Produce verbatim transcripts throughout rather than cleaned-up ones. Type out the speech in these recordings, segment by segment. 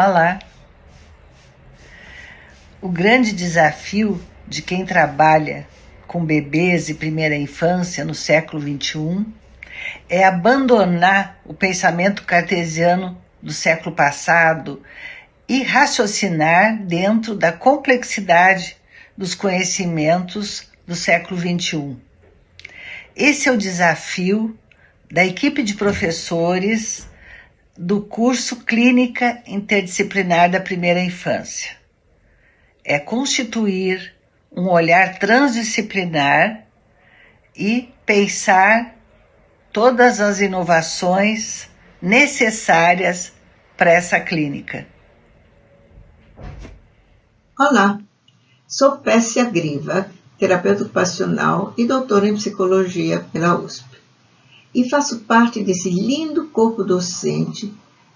Olá! O grande desafio de quem trabalha com bebês e primeira infância no século vinte e um é abandonar o pensamento cartesiano do século passado e raciocinar dentro da complexidade dos conhecimentos do século vinte e um. Esse é o desafio da equipe de professores do curso Clínica Interdisciplinar da Primeira Infância. É constituir um olhar transdisciplinar e pensar todas as inovações necessárias para essa clínica. Olá, sou Pessia Griva, terapeuta ocupacional e doutora em psicologia pela U S P. E faço parte desse lindo corpo docente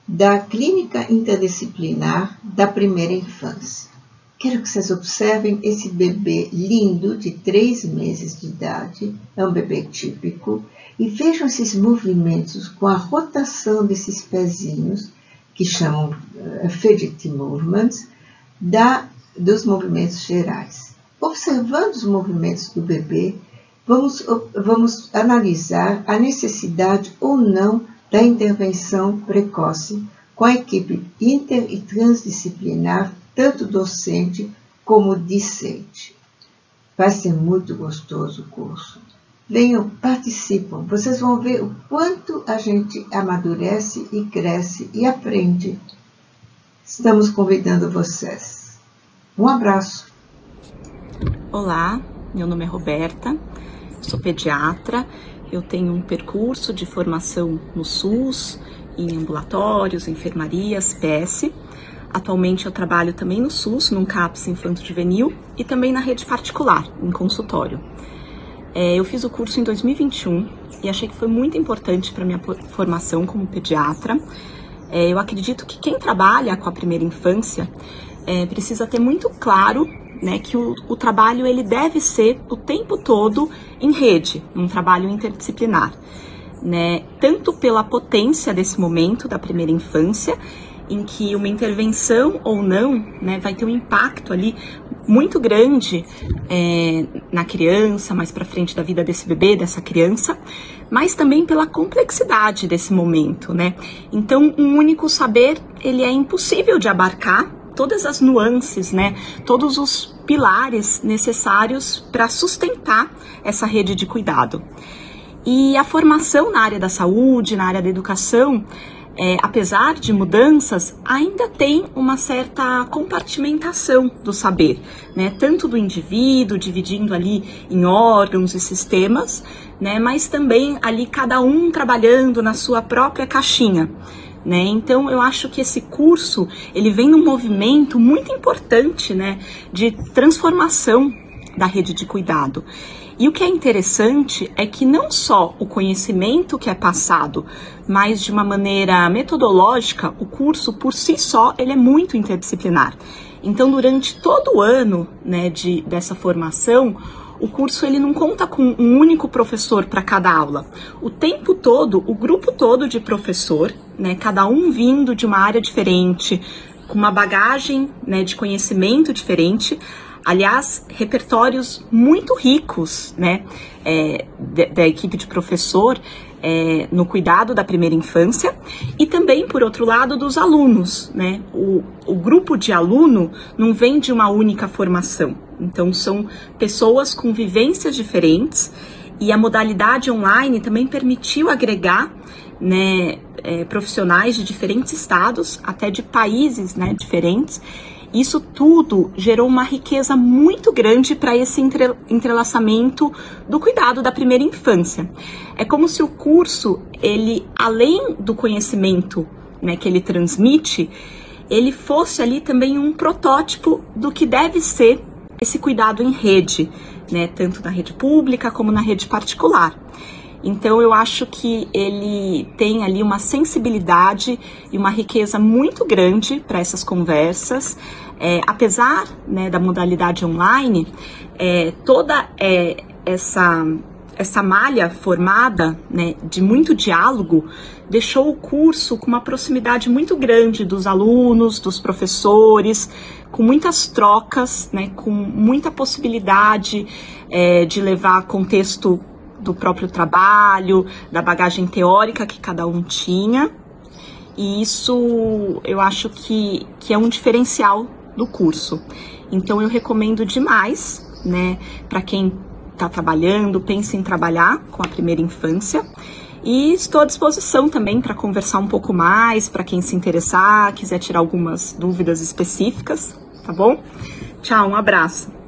da Clínica Interdisciplinar da Primeira Infância. Quero que vocês observem esse bebê lindo de três meses de idade, é um bebê típico, e vejam esses movimentos com a rotação desses pezinhos, que chamam uh, fidget movements, da, dos movimentos gerais. Observando os movimentos do bebê, Vamos, vamos analisar a necessidade ou não da intervenção precoce com a equipe inter e transdisciplinar, tanto docente como discente. Vai ser muito gostoso o curso. Venham, participem. Vocês vão ver o quanto a gente amadurece e cresce e aprende. Estamos convidando vocês. Um abraço. Olá, meu nome é Roberta. Sou pediatra, eu tenho um percurso de formação no SUS, em ambulatórios, enfermarias, P S. Atualmente eu trabalho também no SUS, num CAPS Infanto Juvenil e também na rede particular, em consultório. É, eu fiz o curso em dois mil e vinte e um e achei que foi muito importante para minha formação como pediatra. É, eu acredito que quem trabalha com a primeira infância é, precisa ter muito claro, né, que o, o trabalho ele deve ser o tempo todo em rede, um trabalho interdisciplinar, né, tanto pela potência desse momento da primeira infância, em que uma intervenção ou não, né, vai ter um impacto ali muito grande é, na criança, mais para frente da vida desse bebê, dessa criança, mas também pela complexidade desse momento, né? Então, um único saber ele é impossível de abarcar todas as nuances, né? Todos os pilares necessários para sustentar essa rede de cuidado. E a formação na área da saúde, na área da educação, é, apesar de mudanças, ainda tem uma certa compartimentação do saber, né? Tanto do indivíduo, dividindo ali em órgãos e sistemas, né? Mas também ali cada um trabalhando na sua própria caixinha. Né? Então, eu acho que esse curso ele vem num movimento muito importante, né, de transformação da rede de cuidado. E o que é interessante é que não só o conhecimento que é passado, mas de uma maneira metodológica, o curso por si só ele é muito interdisciplinar. Então, durante todo o ano, né, de, dessa formação, o curso ele não conta com um único professor para cada aula. O tempo todo, o grupo todo de professor, né, cada um vindo de uma área diferente, com uma bagagem, né, de conhecimento diferente, aliás, repertórios muito ricos, né, é, da, da equipe de professor é, no cuidado da primeira infância e também, por outro lado, dos alunos, né, o, o grupo de aluno não vem de uma única formação, então são pessoas com vivências diferentes e a modalidade online também permitiu agregar, né, é, profissionais de diferentes estados, até de países, né, diferentes. Isso tudo gerou uma riqueza muito grande para esse entrelaçamento do cuidado da primeira infância. É como se o curso, ele, além do conhecimento, né, que ele transmite, ele fosse ali também um protótipo do que deve ser esse cuidado em rede, né, tanto na rede pública como na rede particular. Então, eu acho que ele tem ali uma sensibilidade e uma riqueza muito grande para essas conversas. É, apesar, né, da modalidade online, é, toda é, essa, essa malha formada, né, de muito diálogo, deixou o curso com uma proximidade muito grande dos alunos, dos professores, com muitas trocas, né, com muita possibilidade é, de levar contexto do próprio trabalho, da bagagem teórica que cada um tinha. E isso eu acho que, que é um diferencial do curso. Então eu recomendo demais, né, para quem está trabalhando, pensa em trabalhar com a primeira infância. E estou à disposição também para conversar um pouco mais, para quem se interessar, quiser tirar algumas dúvidas específicas, tá bom? Tchau, um abraço!